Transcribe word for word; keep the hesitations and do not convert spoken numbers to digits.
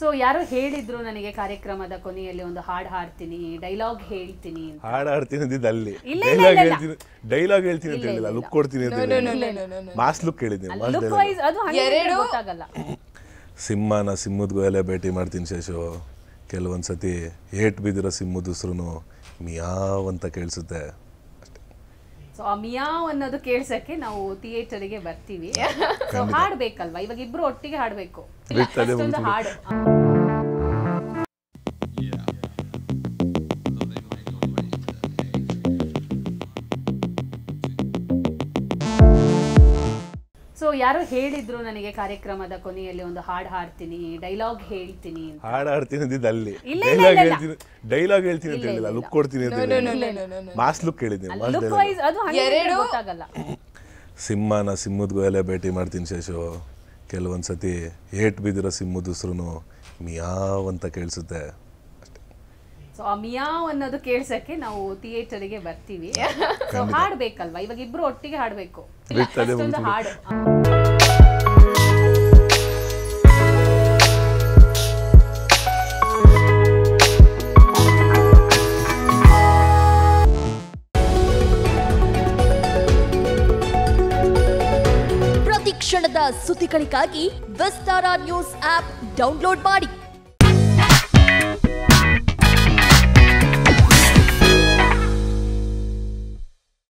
So, ಯಾರೋ ಹೇಳಿದ್ರು ನನಗೆ ಕಾರ್ಯಕ್ರಮದ ಕೊನೆಯಲ್ಲಿ ಒಂದು ಹಾಡ್ ಹಾಡ್ತೀನಿ ಡೈಲಾಗ್ ಹೇಳ್ತೀನಿ ಅಂತ. ಹಾಡ್ ಹಾಡ್ತೀನಿ ಅಂದಿದ್ದ ಅಲ್ಲಿ ಡೈಲಾಗ್ ಹೇಳ್ತೀನಿ ಡೈಲಾಗ್ ಹೇಳ್ತೀನಿ ಅಂತ ಹೇಳಿಲ್ಲ ಲುಕ್ ಕೊಡ್ತೀನಿ ಅಂತ ಹೇಳಿದ್ರು. ಮಾಸ್ ಲುಕ್ ಹೇಳಿದ್ದೆ ಮಾಸ್ ಲುಕ್ ವೈಸ್ ಅದು ಎರಡು ಗೊತ್ತಾಗಲ್ಲ. ಸಿಂಹನ ಸಿಮ್ಮದ ಗೋಯಲೆ ಭೇಟಿ ಮಾಡ್ತೀನಿ ಶೇಷು. ಕೆಲವೊಂದ್ಸತಿ ಏಟ್ ಬಿದ್ದಿರೋ ಸಿಮ್ಮದ ಹೆಸರು ಮಿಯಾವ್ ಅಂತ ಕೇಳಿಸುತ್ತೆ. ಸೊ ಆ ಮಿಯಾವ್ ಅನ್ನೋದು ಕೇಳ್ಸಕ್ಕೆ ನಾವು ಥಿಯೇಟರ್ಗೆ ಬರ್ತೀವಿ. ಸೊ ಹಾಡ್ಬೇಕಲ್ವಾ ಇವಾಗ ಇಬ್ರು ಒಟ್ಟಿಗೆ ಹಾಡ್ಬೇಕು. ಹಾಡು ಸೊ ಯಾರೋ ಹೇಳಿದ್ರು ನನಗೆ ಕಾರ್ಯಕ್ರಮದ ಕೊನೆಯಲ್ಲಿ ಒಂದು ಹಾಡ್ ಹಾಡ್ತೀನಿ ಡೈಲಾಗ್ ಹೇಳ್ತೀನಿ ಅಂತ. ಹಾಡ್ ಹಾಡ್ತೀನಿ ಅಂದಿದ್ದ ಅಲ್ಲಿ ಡೈಲಾಗ್ ಹೇಳ್ತೀನಿ ಡೈಲಾಗ್ ಹೇಳ್ತೀನಿ ಅಂತ ಹೇಳಿಲ್ಲ ಲುಕ್ ಕೊಡ್ತೀನಿ ಅಂತ ಹೇಳಿದ್ರು. ಮಾಸ್ ಲುಕ್ ಹೇಳಿದ್ದೆ ಮಾಸ್ ಲುಕ್ ವೈಸ್ ಅದು ಎರಡು ಗೊತ್ತಾಗಲ್ಲ. ಸಿಂಹನ ಸಿಮ್ಮದ ಗೋಯಲೆ ಭೇಟಿ ಮಾಡ್ತೀನಿ ಶೇಷು. ಕೆಲವೊಂದ್ಸತಿ ಏಟ್ ಬಿದ್ದಿರೋ ಸಿಮ್ಮದ ಹೆಸರು ಮಿಯಾವ್ ಅಂತ ಕೇಳಿಸುತ್ತೆ. ಸೊ ಆ ಮಿಯಾವ್ ಅನ್ನೋದು ಕೇಳ್ಸಕ್ಕೆ ನಾವು ಥಿಯೇಟರ್ಗೆ ಬರ್ತೀವಿ. ಸೊ ಹಾಡ್ಬೇಕಲ್ವಾ ಇವಾಗ ಇಬ್ರು ಒಟ್ಟಿಗೆ ಹಾಡ್ಬೇಕು. ಹಾಡು ಪ್ರತಿ ಕ್ಷಣದ ಸುದ್ದಿಗಳಿಗಾಗಿ ವಿಸ್ತಾರ ನ್ಯೂಸ್ ಆಪ್ ಡೌನ್ಲೋಡ್ ಮಾಡಿ.